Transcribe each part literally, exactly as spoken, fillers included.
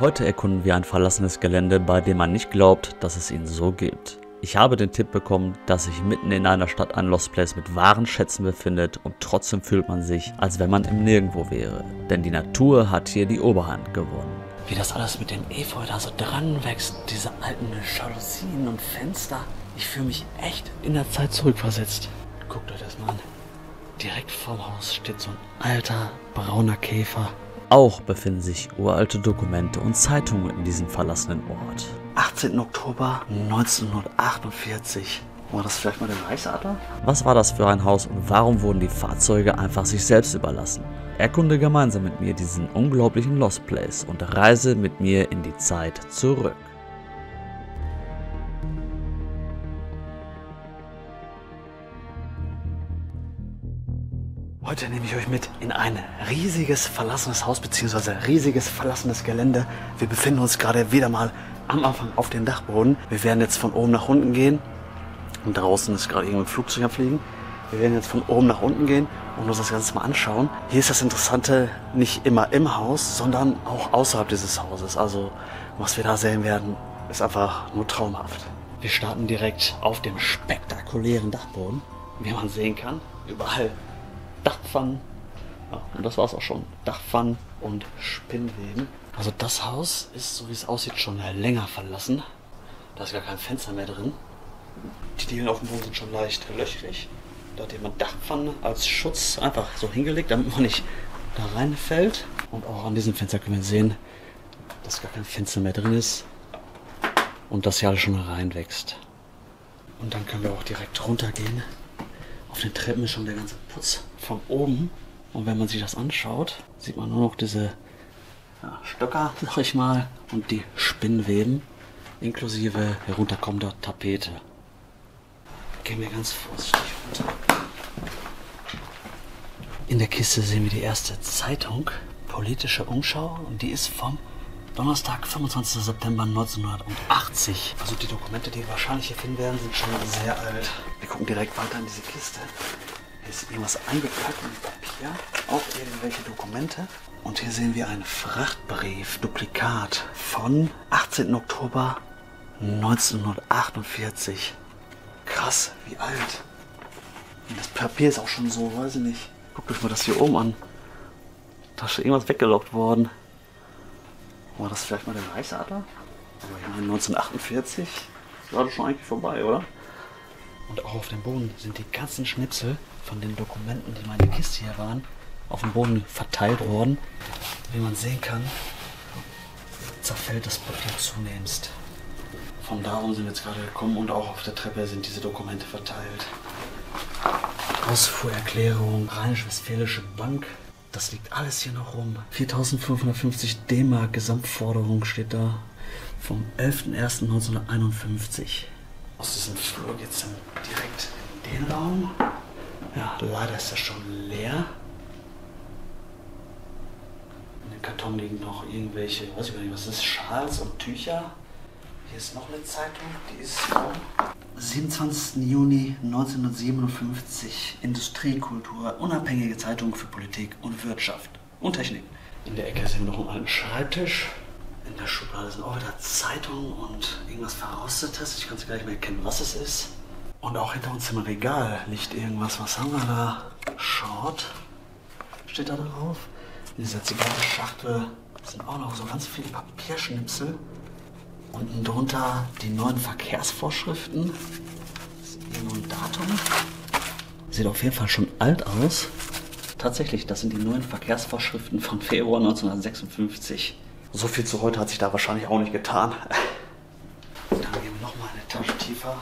Heute erkunden wir ein verlassenes Gelände, bei dem man nicht glaubt, dass es ihn so gibt. Ich habe den Tipp bekommen, dass sich mitten in einer Stadt ein Lost Place mit wahren Schätzen befindet und trotzdem fühlt man sich, als wenn man im Nirgendwo wäre. Denn die Natur hat hier die Oberhand gewonnen. Wie das alles mit dem Efeu da so dran wächst, diese alten Jalousien und Fenster. Ich fühle mich echt in der Zeit zurückversetzt. Guckt euch das mal an. Direkt vorm Haus steht so ein alter brauner Käfer. Auch befinden sich uralte Dokumente und Zeitungen in diesem verlassenen Ort. achtzehnten Oktober neunzehnhundertachtundvierzig. War das vielleicht mal der Reichsadler? Was war das für ein Haus und warum wurden die Fahrzeuge einfach sich selbst überlassen? Erkunde gemeinsam mit mir diesen unglaublichen Lost Place und reise mit mir in die Zeit zurück. Heute nehme ich euch mit in ein riesiges verlassenes Haus bzw. riesiges verlassenes Gelände. Wir befinden uns gerade wieder mal am Anfang auf dem Dachboden. Wir werden jetzt von oben nach unten gehen. Und draußen ist gerade irgendein Flugzeug am Fliegen. Wir werden jetzt von oben nach unten gehen und uns das Ganze mal anschauen. Hier ist das Interessante nicht immer im Haus, sondern auch außerhalb dieses Hauses. Also was wir da sehen werden, ist einfach nur traumhaft. Wir starten direkt auf dem spektakulären Dachboden. Wie man sehen kann, überall Dachpfannen. Ja, und das war es auch schon. Dachpfannen und Spinnweben. Also das Haus ist, so wie es aussieht, schon länger verlassen. Da ist gar kein Fenster mehr drin. Die Dielen auf dem Boden sind schon leicht löchrig. Da hat jemand Dachpfannen als Schutz einfach so hingelegt, damit man nicht da reinfällt. Und auch an diesem Fenster können wir sehen, dass gar kein Fenster mehr drin ist und das hier alles schon reinwächst. Und dann können wir auch direkt runtergehen. Auf den Treppen ist schon der ganze Putz von oben. Und wenn man sich das anschaut, sieht man nur noch diese ja, Stöcker, sag ich mal, und die Spinnweben, inklusive herunterkommender Tapete. Gehen wir ganz vorsichtig runter. In der Kiste sehen wir die erste Zeitung, Politische Umschau, und die ist vom Donnerstag, fünfundzwanzigsten September neunzehnhundertachtzig. Also die Dokumente, die wir wahrscheinlich hier finden werden, sind schon sehr alt. Wir gucken direkt weiter in diese Kiste. Hier ist irgendwas eingepackt mit Papier, auch irgendwelche Dokumente. Und hier sehen wir einen Frachtbrief, Duplikat von achtzehnten Oktober neunzehnhundertachtundvierzig. Krass, wie alt. Das Papier ist auch schon so, weiß ich nicht. Guckt euch mal das hier oben an. Da ist schon irgendwas weggelockt worden. War das vielleicht mal der Reichsadler? Aber ich meine, neunzehnhundertachtundvierzig war das schon eigentlich vorbei, oder? Und auch auf dem Boden sind die ganzen Schnipsel von den Dokumenten, die mal in der Kiste hier waren, auf dem Boden verteilt worden. Wie man sehen kann, zerfällt das Papier zunehmend. Von da oben sind wir jetzt gerade gekommen und auch auf der Treppe sind diese Dokumente verteilt. Ausfuhrerklärung, Rheinisch-Westfälische Bank, das liegt alles hier noch rum. viertausendfünfhundertfünfzig D-Mark Gesamtforderung steht da vom elften ersten neunzehnhunderteinundfünfzig. Aus diesem Flur geht es dann direkt in den Raum. Ja, leider ist das schon leer. In dem Karton liegen noch irgendwelche, weiß ich gar nicht, was das ist, Schals und Tücher. Hier ist noch eine Zeitung, die ist vom siebenundzwanzigsten Juni neunzehnhundertsiebenundfünfzig. Industriekultur, unabhängige Zeitung für Politik und Wirtschaft und Technik. In der Ecke sehen wir noch einen alten Schreibtisch. In der Schublade sind auch wieder Zeitungen und irgendwas Verrostetes. Ich kann es gar nicht mehr erkennen, was es ist. Und auch hinter uns im Regal liegt irgendwas. Was haben wir da? Short steht da drauf. In dieser Zigarrenschachtel sind auch noch so ganz viele Papierschnipsel. Unten drunter die neuen Verkehrsvorschriften. Das ist irgendwo ein Datum. Sieht auf jeden Fall schon alt aus. Tatsächlich, das sind die neuen Verkehrsvorschriften von Februar neunzehnhundertsechsundfünfzig. So viel zu heute hat sich da wahrscheinlich auch nicht getan. Dann gehen wir nochmal eine Tasche tiefer.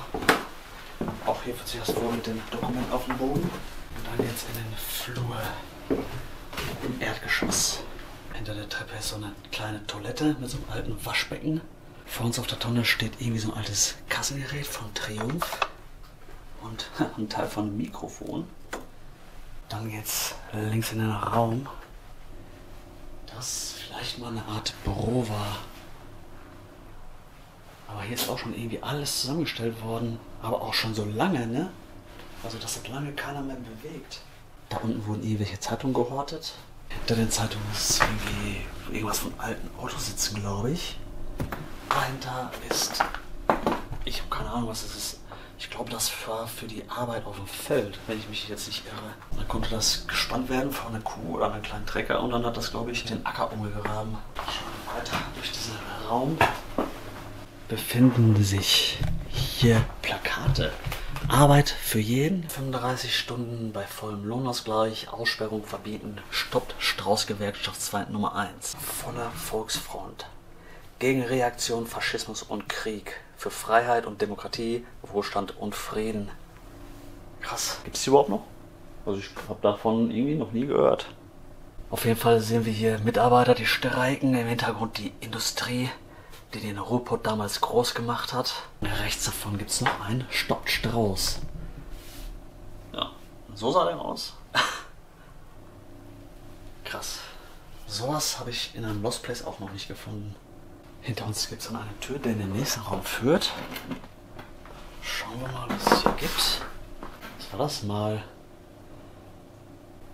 Auch hier wird sich das wohl mit dem Dokument auf dem Boden. Und dann jetzt in den Flur im Erdgeschoss. Hinter der Treppe ist so eine kleine Toilette mit so einem alten Waschbecken. Vor uns auf der Tonne steht irgendwie so ein altes Kassengerät von Triumph und ein Teil von einem Mikrofon. Dann geht's links in den Raum, das vielleicht mal eine Art Büro war. Aber hier ist auch schon irgendwie alles zusammengestellt worden, aber auch schon so lange, ne? Also das hat lange keiner mehr bewegt. Da unten wurden irgendwelche Zeitungen gehortet. Da in der Zeitung ist irgendwie irgendwas von alten Autos sitzen, glaube ich. Dahinter ist, ich habe keine Ahnung, was das ist. Ich glaube, das war für die Arbeit auf dem Feld, wenn ich mich jetzt nicht irre. Dann konnte das gespannt werden von einer Kuh oder einem kleinen Trecker und dann hat das, glaube ich, den Acker umgegraben. Schon weiter durch diesen Raum befinden sich hier Plakate. Arbeit für jeden, fünfunddreißig Stunden bei vollem Lohnausgleich, Aussperrung verbieten, stoppt Strauß-Gewerkschaftsfeind Nummer eins. Voller Volksfront. Gegenreaktion, Faschismus und Krieg. Für Freiheit und Demokratie, Wohlstand und Frieden. Krass. Gibt es die überhaupt noch? Also ich habe davon irgendwie noch nie gehört. Auf jeden Fall sehen wir hier Mitarbeiter, die streiken. Im Hintergrund die Industrie, die den Ruhrpott damals groß gemacht hat. Und rechts davon gibt es noch einen Stoppt Strauß. Ja, so sah der aus. Krass. Sowas habe ich in einem Lost Place auch noch nicht gefunden. Hinter uns gibt es dann eine Tür, die in den nächsten Raum führt. Schauen wir mal, was es hier gibt. Was war das mal?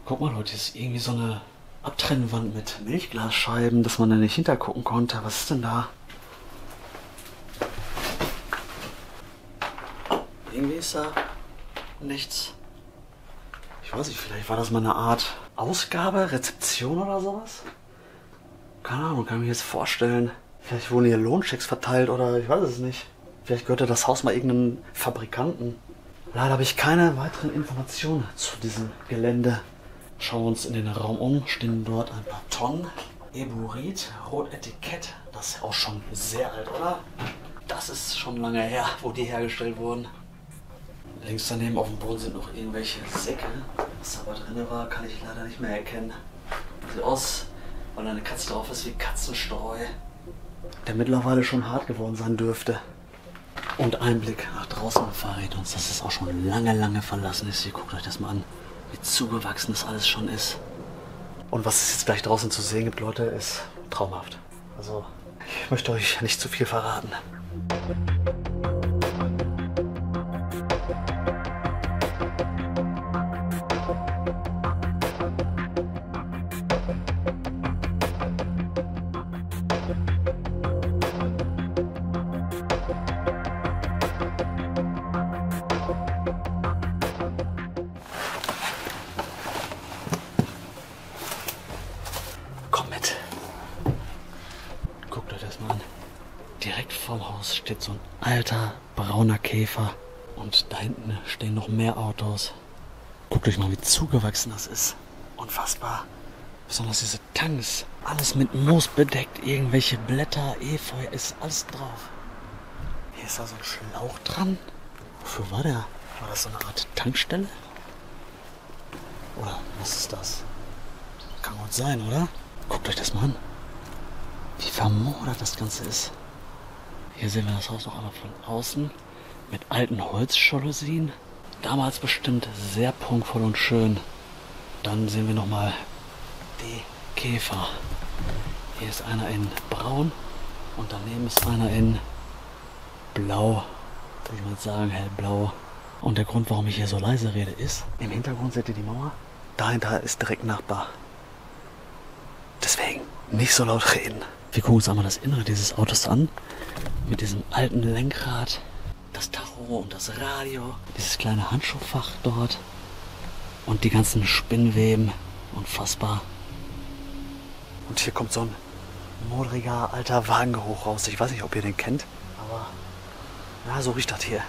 Guck mal, Leute, hier ist irgendwie so eine Abtrennwand mit Milchglasscheiben, dass man da nicht hintergucken konnte. Was ist denn da? Irgendwie ist da nichts. Ich weiß nicht, vielleicht war das mal eine Art Ausgabe, Rezeption oder sowas? Keine Ahnung, kann ich mir jetzt vorstellen. Vielleicht wurden hier Lohnchecks verteilt oder ich weiß es nicht. Vielleicht gehörte das Haus mal irgendeinem Fabrikanten. Leider habe ich keine weiteren Informationen zu diesem Gelände. Schauen wir uns in den Raum um, stehen dort ein paar Tonnen. Eburit, Rotetikett, das ist auch schon sehr alt, oder? Das ist schon lange her, wo die hergestellt wurden. Links daneben auf dem Boden sind noch irgendwelche Säcke. Was aber drin war, kann ich leider nicht mehr erkennen. Sieht aus, weil eine Katze drauf ist, wie Katzenstreu. Der mittlerweile schon hart geworden sein dürfte. Und ein Blick nach draußen verrät uns, dass es auch schon lange, lange verlassen ist. Hier, guckt euch das mal an, wie zugewachsen das alles schon ist. Und was es jetzt gleich draußen zu sehen gibt, Leute, ist traumhaft. Also, ich möchte euch nicht zu viel verraten. Steht so ein alter brauner Käfer und da hinten stehen noch mehr Autos. Guckt euch mal, wie zugewachsen das ist. Unfassbar. Besonders diese Tanks. Alles mit Moos bedeckt, irgendwelche Blätter, Efeu, ist alles drauf. Hier ist da so ein Schlauch dran. Wofür war der? War das so eine Art Tankstelle? Oder was ist das? Kann gut sein, oder? Guckt euch das mal an. Wie vermodert das Ganze ist. Hier sehen wir das Haus noch einmal von außen mit alten Holzjalousien. Damals bestimmt sehr prunkvoll und schön. Dann sehen wir nochmal die Käfer. Hier ist einer in braun und daneben ist einer in blau. Würde ich mal sagen, hellblau. Und der Grund, warum ich hier so leise rede, ist, im Hintergrund seht ihr die Mauer. Dahinter ist direkt Nachbar. Deswegen nicht so laut reden. Wir gucken uns einmal das Innere dieses Autos an. Mit diesem alten Lenkrad, das Tacho und das Radio, dieses kleine Handschuhfach dort und die ganzen Spinnweben. Unfassbar. Und hier kommt so ein modriger alter Wagengeruch raus. Ich weiß nicht, ob ihr den kennt, aber ja, so riecht das hier.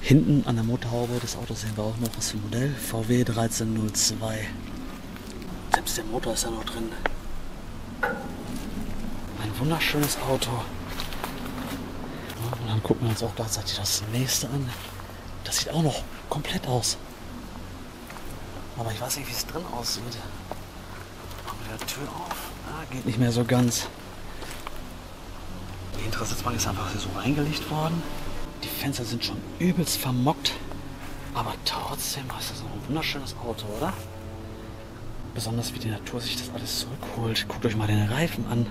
Hinten an der Motorhaube des Autos sehen wir auch noch was für ein Modell. V W dreizehn null zwei. Selbst der Motor ist da noch drin. Ein wunderschönes Auto. Und dann gucken wir uns auch gleichzeitig das nächste an. Das sieht auch noch komplett aus. Aber ich weiß nicht, wie es drin aussieht. Machen wir die Tür auf. Ah, geht nicht mehr so ganz. Die Interessensbank ist einfach so reingelegt worden. Die Fenster sind schon übelst vermockt. Aber trotzdem ist das ein wunderschönes Auto, oder? Besonders wie die Natur sich das alles zurückholt. Guckt euch mal den Reifen an.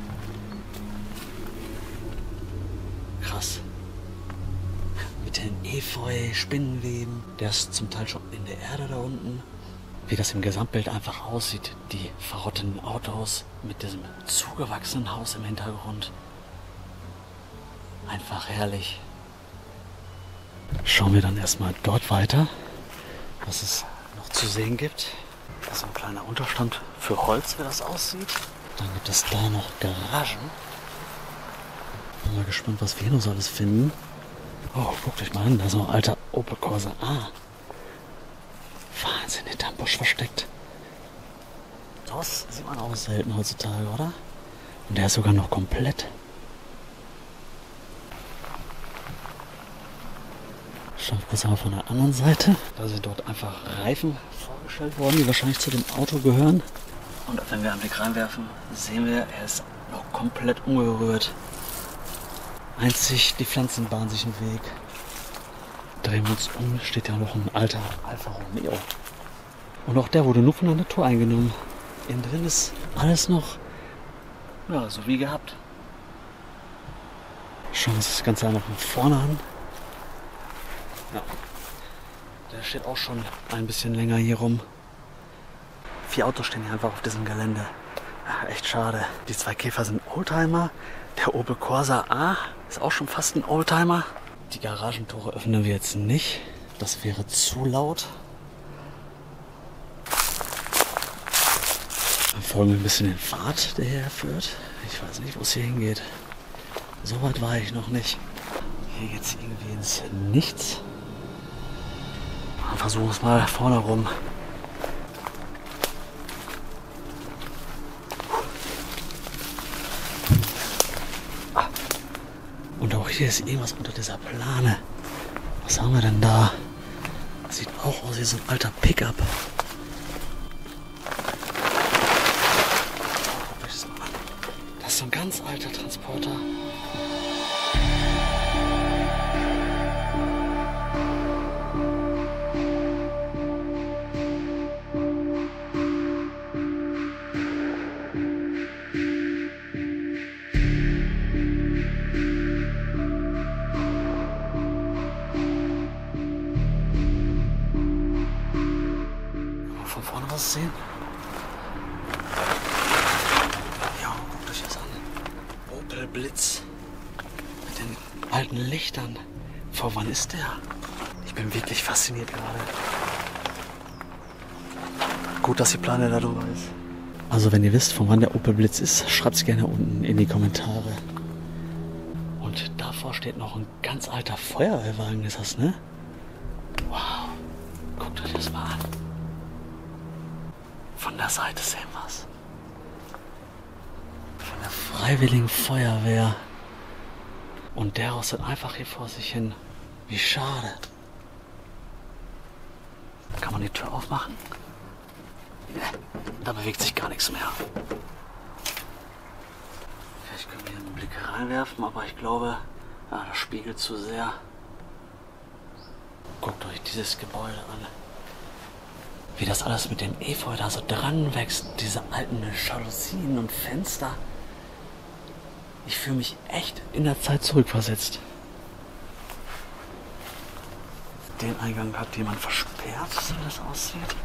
Krass. Mit den Efeu, Spinnenweben. Der ist zum Teil schon in der Erde da unten. wie das im Gesamtbild einfach aussieht. Die verrotteten Autos mit diesem zugewachsenen Haus im Hintergrund. Einfach herrlich. Schauen wir dann erstmal dort weiter, was es noch zu sehen gibt. Das ist ein kleiner Unterstand für Holz, wie das aussieht. Dann gibt es da noch Garagen. Bin mal gespannt, was wir hier noch so alles finden. Oh, guckt euch mal an, da ist noch ein alter Opel Corsa A. Wahnsinn, hinter dem Busch versteckt. Das sieht man auch selten heutzutage, oder? Und der ist sogar noch komplett. Schaut das mal von der anderen Seite. Da sind dort einfach Reifen vorgestellt worden, die wahrscheinlich zu dem Auto gehören. Und wenn wir einen Blick reinwerfen, sehen wir, er ist noch komplett ungerührt. Einzig die Pflanzen bahnen sich einen Weg. Drehen wir uns um, steht ja noch ein alter Alfa Romeo. Und auch der wurde nur von der Natur eingenommen. Innen drin ist alles noch, ja, so wie gehabt. Schauen wir uns das Ganze einfach von vorne an. Ja. Der steht auch schon ein bisschen länger hier rum. Vier Autos stehen hier einfach auf diesem Gelände. Ach, echt schade. Die zwei Käfer sind Oldtimer. Der Opel Corsa A ist auch schon fast ein Oldtimer. Die Garagentore öffnen wir jetzt nicht. Das wäre zu laut. Dann folgen wir ein bisschen den Pfad, der hierher führt. Ich weiß nicht, wo es hier hingeht. So weit war ich noch nicht. Hier geht es irgendwie ins Nichts. Dann versuchen wir es mal vorne rum. Hier ist irgendwas unter dieser Plane. Was haben wir denn da? Sieht auch aus wie so ein alter Pickup. Das ist so ein ganz alter Transporter. Sehen. Ja, guckt euch das an. Opel Blitz mit den alten Lichtern. Vor wann ist der? Ich bin wirklich fasziniert gerade. Gut, dass die Plane da drüber ist. Also wenn ihr wisst, von wann der Opel Blitz ist, schreibt es gerne unten in die Kommentare. Und davor steht noch ein ganz alter Feuerwehrwagen, ist das, ne? Wow, guckt euch das mal an. Von der Seite sehen wir es. Von der Freiwilligen Feuerwehr. Und der rostet einfach hier vor sich hin. Wie schade. Kann man die Tür aufmachen? Da bewegt sich gar nichts mehr. Vielleicht können wir hier einen Blick reinwerfen, aber ich glaube, ja, das spiegelt zu sehr. Guckt euch dieses Gebäude an. Wie das alles mit dem Efeu da so dran wächst, diese alten Jalousien und Fenster. Ich fühle mich echt in der Zeit zurückversetzt. Den Eingang hat jemand versperrt, so wie das aussieht.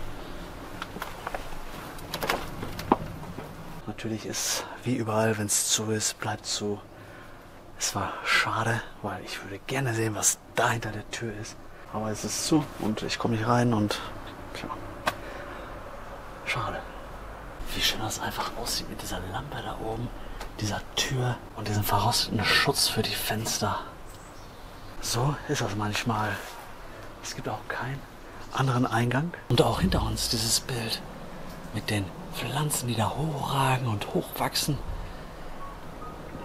Natürlich ist, wie überall, wenn es zu ist, bleibt zu. Es war schade, weil ich würde gerne sehen, was da hinter der Tür ist. Aber es ist zu und ich komme nicht rein und tja. Schade. Wie schön das einfach aussieht mit dieser Lampe da oben, dieser Tür und diesem verrosteten Schutz für die Fenster. So ist das manchmal. Es gibt auch keinen anderen Eingang. Und auch hinter uns dieses Bild mit den Pflanzen, die da hochragen und hochwachsen.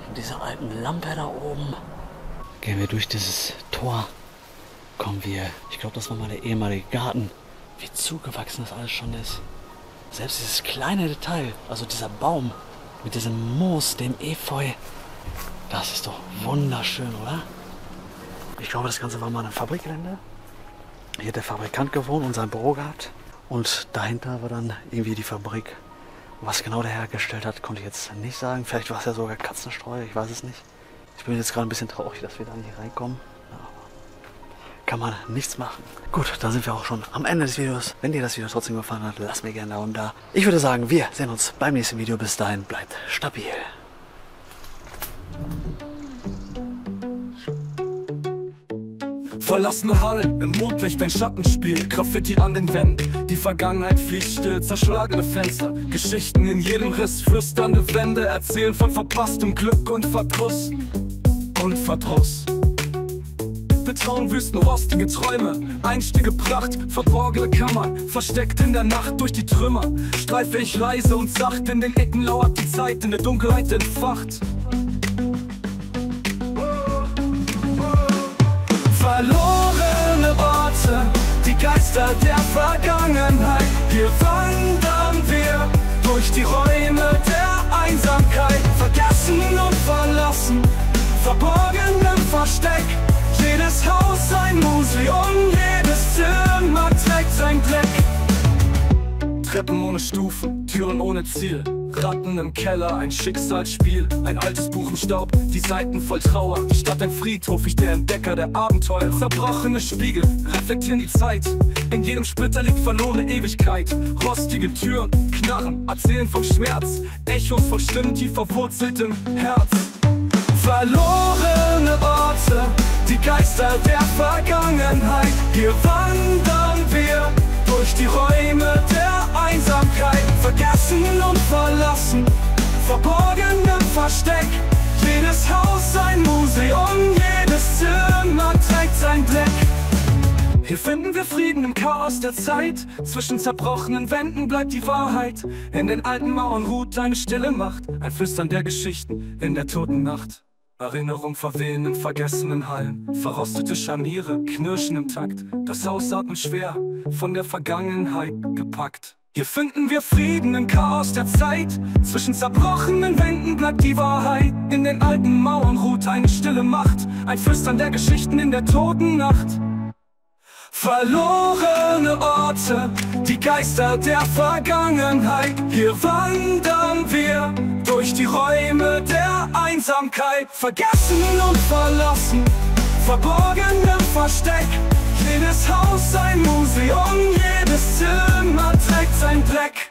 Und dieser alten Lampe da oben. Gehen wir durch dieses Tor. Kommen wir, ich glaube, das war mal der ehemalige Garten. Wie zugewachsen das alles schon ist. Selbst dieses kleine Detail, also dieser Baum mit diesem Moos, dem Efeu, das ist doch wunderschön, oder? Ich glaube, das Ganze war mal ein Fabrikgelände. Hier hat der Fabrikant gewohnt und sein Büro gehabt. Und dahinter war dann irgendwie die Fabrik. Was genau der hergestellt hat, konnte ich jetzt nicht sagen. Vielleicht war es ja sogar Katzenstreu, ich weiß es nicht. Ich bin jetzt gerade ein bisschen traurig, dass wir da nicht reinkommen. Ja. kann man nichts machen. Gut, da sind wir auch schon am Ende des Videos. Wenn dir das Video trotzdem gefallen hat, lass mir gerne einen Daumen da. Ich würde sagen, wir sehen uns beim nächsten Video. Bis dahin, bleibt stabil. Verlassene Hallen, im Mondlicht ein Schattenspiel, Graffiti an den Wänden, die Vergangenheit fliegt still, zerschlagene Fenster, Geschichten in jedem Riss, flüsternde Wände, erzählen von verpasstem Glück und Verdruss und Verdruss. Betrauen Wüsten, rostige Träume, einstige Pracht, verborgene Kammern, versteckt in der Nacht durch die Trümmer, streife ich leise und sacht, in den Ecken lauert die Zeit, in der Dunkelheit entfacht. Verlorene Orte, die Geister der Vergangenheit. Hier wandern wir durch die Räume der Einsamkeit. Vergessen und verlassen, verborgen im Versteck. Jedes Haus ein Museum, jedes Zimmer trägt sein Blick. Treppen ohne Stufen, Türen ohne Ziel. Ratten im Keller, ein Schicksalsspiel, ein altes Buch im Staub, die Seiten voll Trauer. Statt ein Friedhof, ich der Entdecker der Abenteuer. Zerbrochene Spiegel reflektieren die Zeit. In jedem Splitter liegt verlorene Ewigkeit. Rostige Türen, Knarren, erzählen vom Schmerz. Echos von Stimmen tief verwurzelt im Herz. Verlorene Orte, die Geister der Vergangenheit. Hier wandern wir durch die Räume der Einsamkeit. Vergessen und verlassen, verborgen im Versteck. Jedes Haus ein Museum, jedes Zimmer trägt sein Blick. Hier finden wir Frieden im Chaos der Zeit. Zwischen zerbrochenen Wänden bleibt die Wahrheit. In den alten Mauern ruht eine stille Macht. Ein Flüstern der Geschichten in der toten Nacht. Erinnerung verwehen in vergessenen Hallen. Verrostete Scharniere knirschen im Takt. Das Haus atmet schwer, von der Vergangenheit gepackt. Hier finden wir Frieden im Chaos der Zeit. Zwischen zerbrochenen Wänden bleibt die Wahrheit. In den alten Mauern ruht eine stille Macht. Ein Flüstern der Geschichten in der toten Nacht. Verlorene Orte, die Geister der Vergangenheit. Hier wandern wir durch die Räume der Einsamkeit. Vergessen und verlassen, verborgen im Versteck. Jedes Haus ein Museum, jedes Zimmer trägt sein Fleck.